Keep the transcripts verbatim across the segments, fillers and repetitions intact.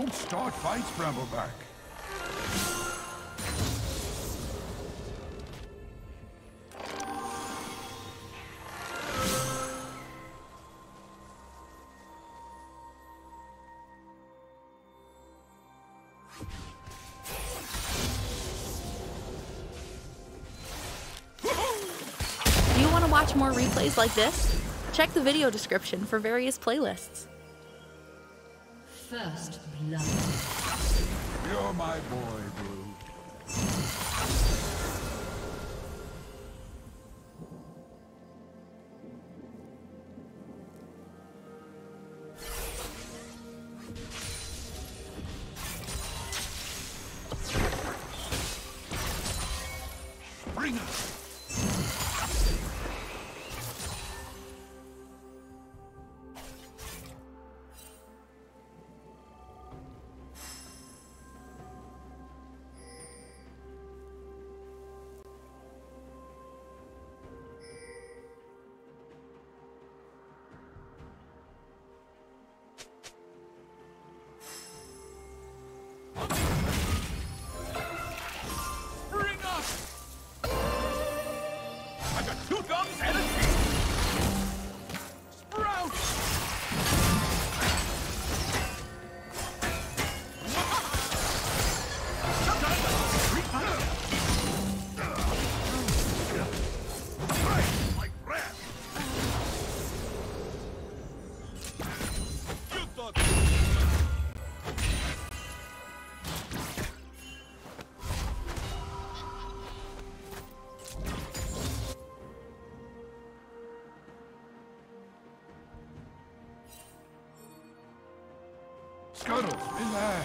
Don't start fights, Brambleback. Do you want to watch more replays like this? Check the video description for various playlists. First blood. You're my boy, Blue. Scuttle, relax.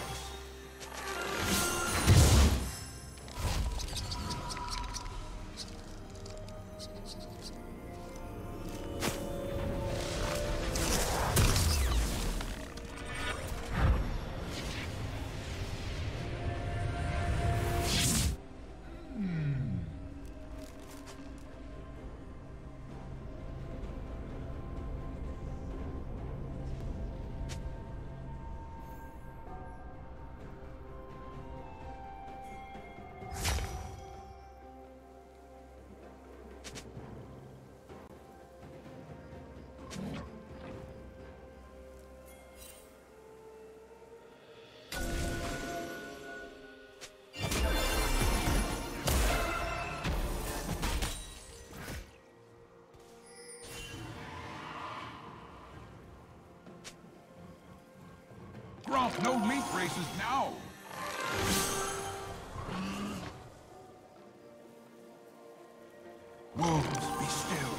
No meat races now! Wolves, be still.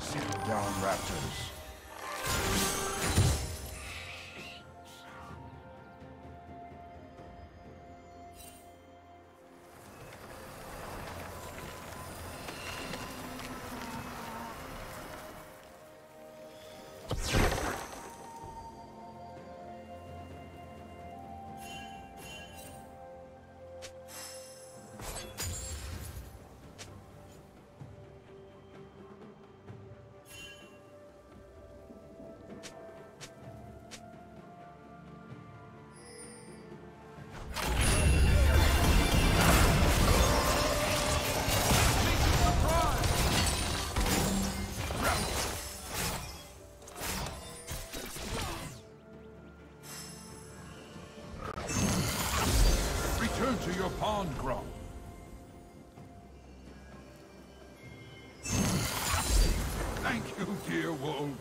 Sit down, raptors. To your pond, Grump. Thank you, dear wolves.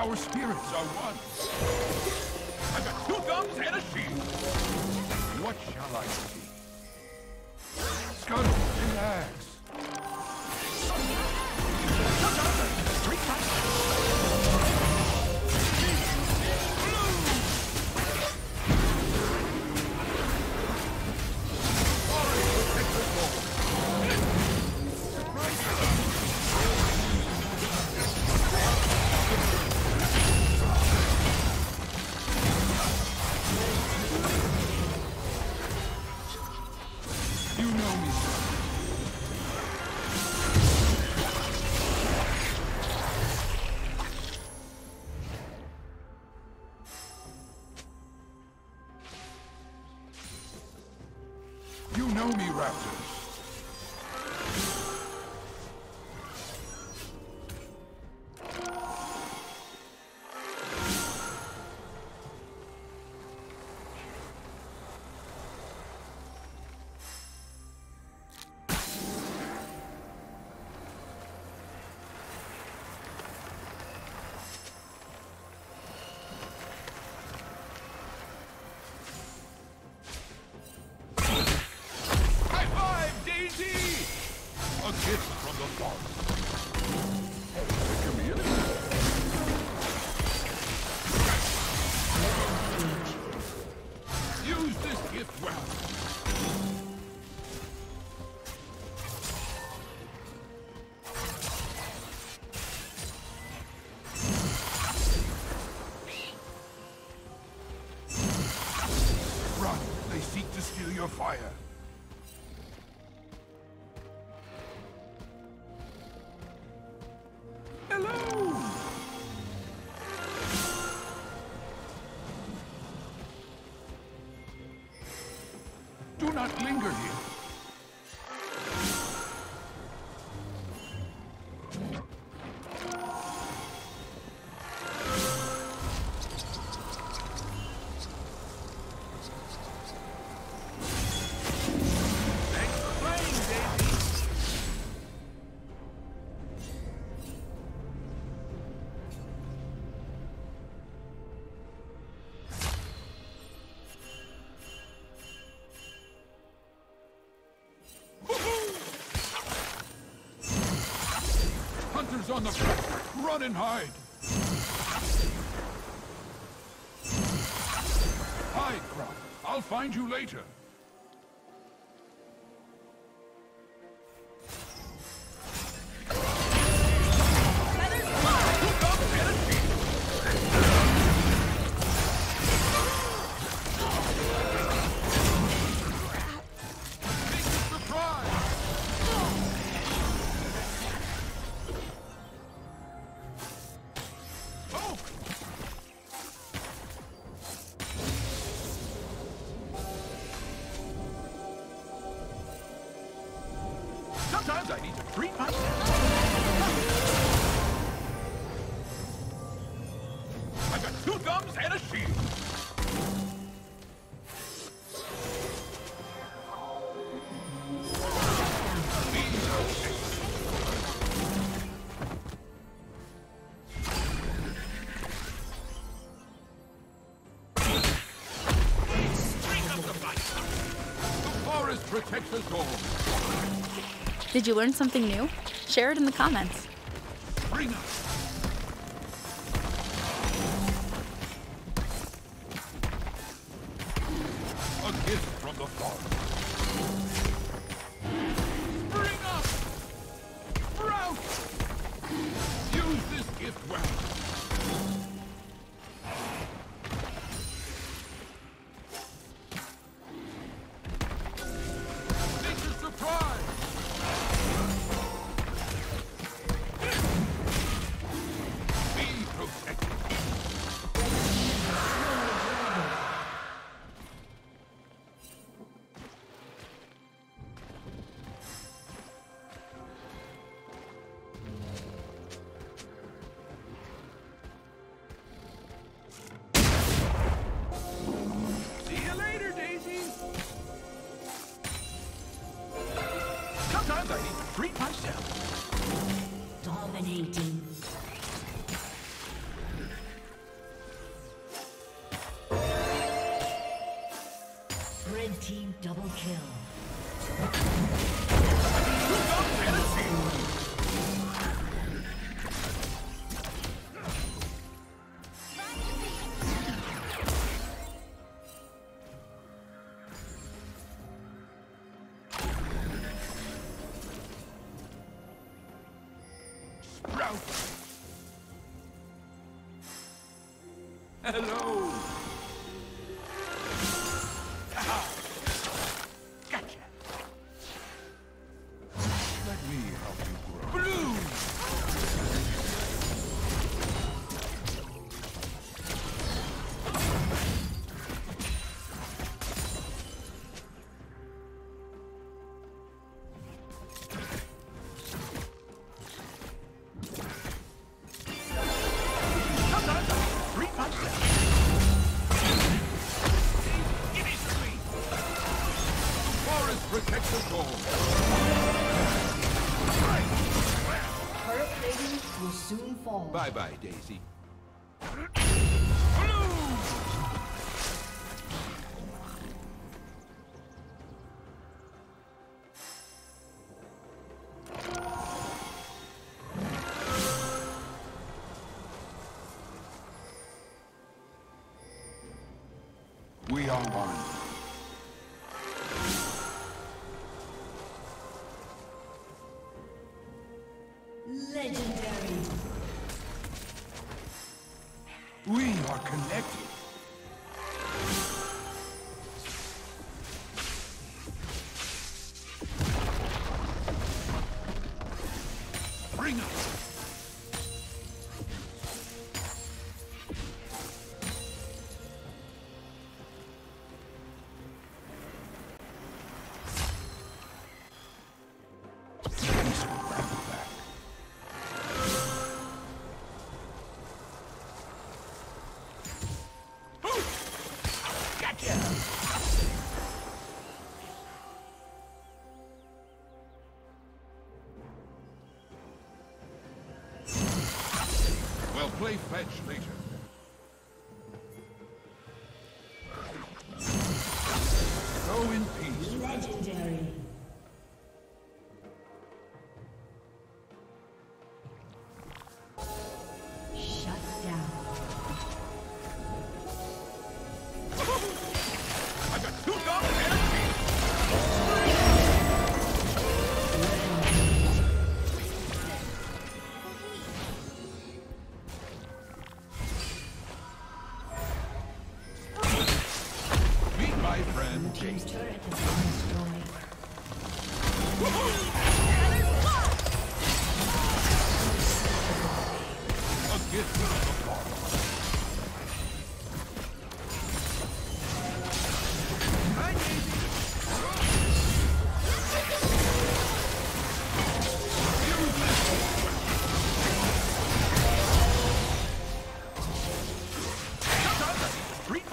Our spirits are one. I've got two thumbs and a shield. What shall I see? Scuttle, relax. Fire. Hello. Do not linger here. On the front, run and hide. Hide, Crop. I'll find you later. I need to treat myself. I've got two thumbs and a shield. Did you learn something new? Share it in the comments. Bring us. A gift from the Father. Bring us. Sprout. Use this gift well. Dominating. Red team double kill. Hello! Aha. Gotcha! Let me help you grow. Blue! Protect the goal. Turret plating will soon fall. Bye bye, Daisy. We are one. Legendary. We are connected. Bring us. Play fetch later. Go in peace. Legendary. Shut down. I got two dogs and a James turret has been destroyed. A gift from the Father. I need you. Shut up! Three I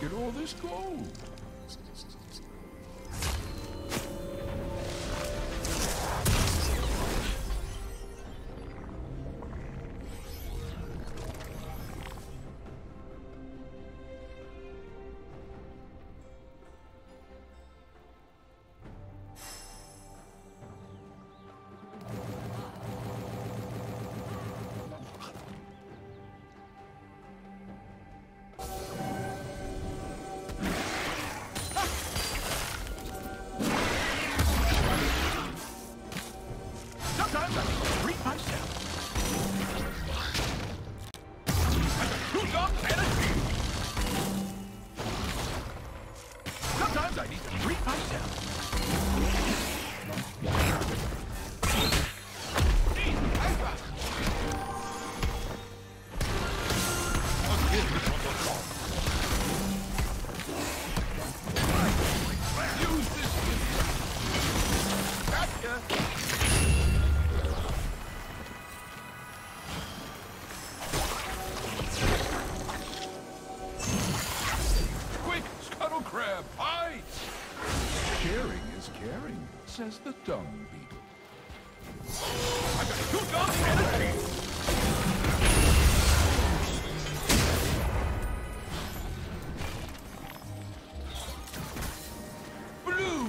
Get all this gold. Says the dumb beetle. I've got two dumb energy! Blue!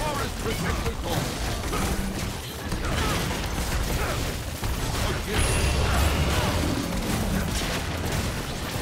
Forest protected gold!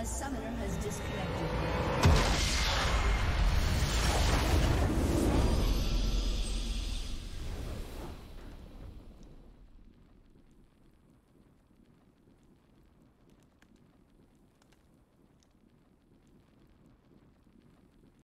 A summoner has disconnected.